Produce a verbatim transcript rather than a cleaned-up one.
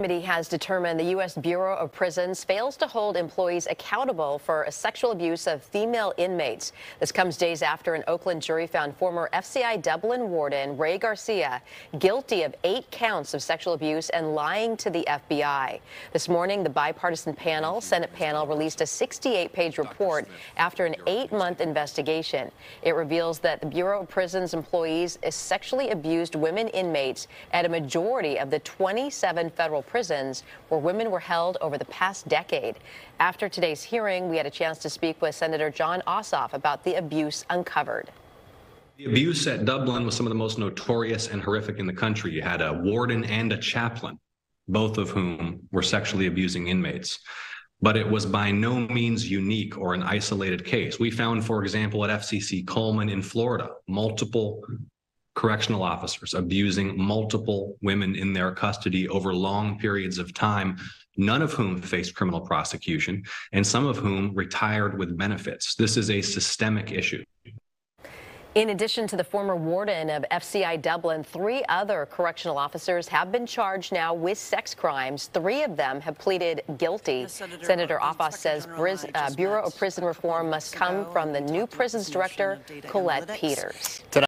The committee has determined the U S Bureau of Prisons fails to hold employees accountable for a sexual abuse of female inmates. This comes days after an Oakland jury found former F C I Dublin warden Ray Garcia guilty of eight counts of sexual abuse and lying to the F B I. This morning, the bipartisan panel, Senate panel, released a sixty-eight page report after an eight month investigation. It reveals that the Bureau of Prisons employees sexually abused women inmates at a majority of the twenty-seven federal prisons where women were held over the past decade. After today's hearing, we had a chance to speak with Senator John Ossoff about the abuse uncovered. The abuse at Dublin was some of the most notorious and horrific in the country. You had a warden and a chaplain, both of whom were sexually abusing inmates. But it was by no means unique or an isolated case. We found, for example, at F C C Coleman in Florida, multiple correctional officers abusing multiple women in their custody over long periods of time, none of whom faced criminal prosecution, and some of whom retired with benefits. This is a systemic issue. In addition to the former warden of F C I Dublin, three other correctional officers have been charged now with sex crimes. Three of them have pleaded guilty. Senator, Senator Ossoff says uh, Bureau of Prison Reform must come from the new prisons director, Colette Peters.